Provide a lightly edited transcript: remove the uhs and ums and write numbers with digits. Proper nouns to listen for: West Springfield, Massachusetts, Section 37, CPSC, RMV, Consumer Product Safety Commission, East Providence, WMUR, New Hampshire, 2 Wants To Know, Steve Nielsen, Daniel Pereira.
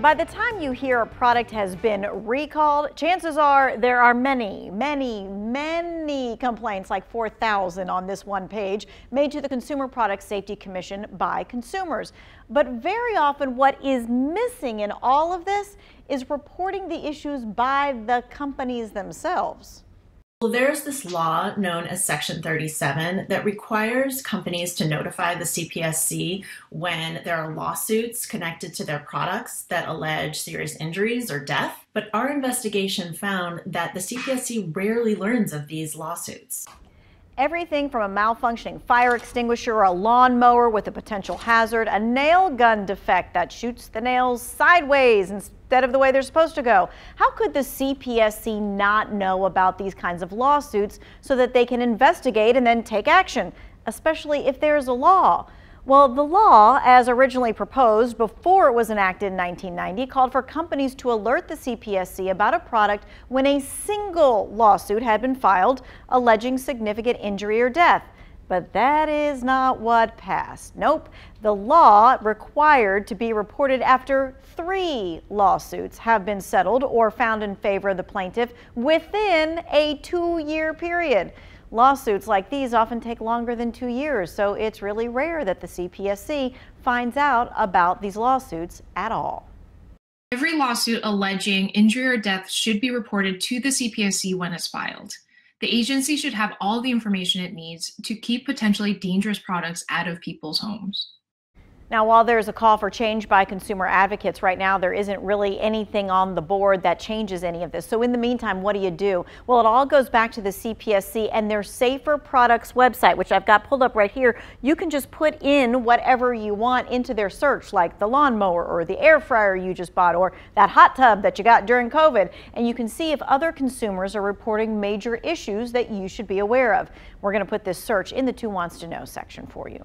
By the time you hear a product has been recalled, chances are there are many complaints, like 4,000 on this one page, made to the Consumer Product Safety Commission by consumers. But very often what is missing in all of this is reporting the issues by the companies themselves. Well, there's this law known as Section 37 that requires companies to notify the CPSC when there are lawsuits connected to their products that allege serious injuries or death. But our investigation found that the CPSC rarely learns of these lawsuits. Everything from a malfunctioning fire extinguisher, a lawnmower with a potential hazard, a nail gun defect that shoots the nails sideways instead of the way they're supposed to go. How could the CPSC not know about these kinds of lawsuits so that they can investigate and then take action, especially if there's a law? Well, the law, as originally proposed before it was enacted in 1990, called for companies to alert the CPSC about a product when a single lawsuit had been filed alleging significant injury or death. But that is not what passed. Nope. The law required to be reported after 3 lawsuits have been settled or found in favor of the plaintiff within a 2-year period. Lawsuits like these often take longer than 2 years, so it's really rare that the CPSC finds out about these lawsuits at all. Every lawsuit alleging injury or death should be reported to the CPSC when it's filed. The agency should have all the information it needs to keep potentially dangerous products out of people's homes. Now, while there's a call for change by consumer advocates right now, there isn't really anything on the board that changes any of this. So in the meantime, what do you do? Well, it all goes back to the CPSC and their Safer Products website, which I've got pulled up right here. You can just put in whatever you want into their search, like the lawnmower or the air fryer you just bought or that hot tub that you got during COVID. And you can see if other consumers are reporting major issues that you should be aware of. We're going to put this search in the Who Wants to Know section for you.